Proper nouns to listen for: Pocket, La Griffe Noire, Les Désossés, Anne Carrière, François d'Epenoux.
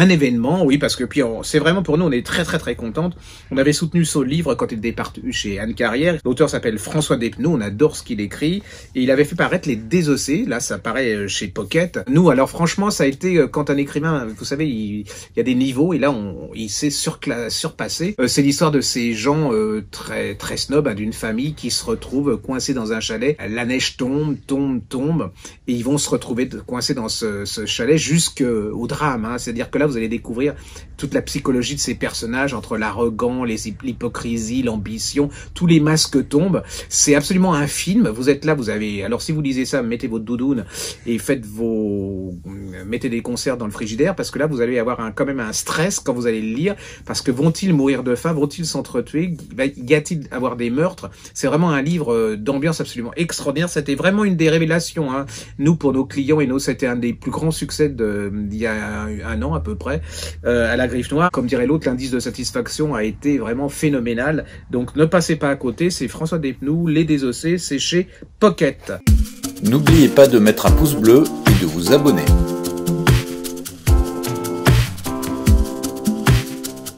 un événement, oui, parce que puis c'est vraiment pour nous, on est très contente. On avait soutenu ce livre quand il était paru chez Anne Carrière. L'auteur s'appelle François d'Epenoux, on adore ce qu'il écrit. Et il avait fait paraître Les Désossés, là ça paraît chez Pocket. Nous, alors franchement, ça a été, quand un écrivain, vous savez, il y a des niveaux, et là il s'est surpassé. C'est l'histoire de ces gens très snobs, hein, d'une famille qui se retrouvent coincés dans un chalet. La neige tombe, et ils vont se retrouver coincés dans ce chalet jusqu'au drame, hein. C'est-à-dire que là, vous allez découvrir toute la psychologie de ces personnages, entre l'arrogant, l'hypocrisie, l'ambition, tous les masques tombent. C'est absolument un film. Vous êtes là, vous avez... Alors, si vous lisez ça, mettez votre doudoune et mettez des concerts dans le frigidaire, parce que là, vous allez avoir quand même un stress quand vous allez le lire, parce que vont-ils mourir de faim? Vont-ils s'entretuer? Y a-t-il avoir des meurtres? C'est vraiment un livre d'ambiance absolument extraordinaire. C'était vraiment une des révélations, hein. Nous, pour nos clients et nous, c'était un des plus grands succès d'il y a un an à peu près, à La Griffe Noire. Comme dirait l'autre, l'indice de satisfaction a été vraiment phénoménal. Donc ne passez pas à côté, c'est François d'Epenoux, Les Désossés, c'est chez Pocket. N'oubliez pas de mettre un pouce bleu et de vous abonner.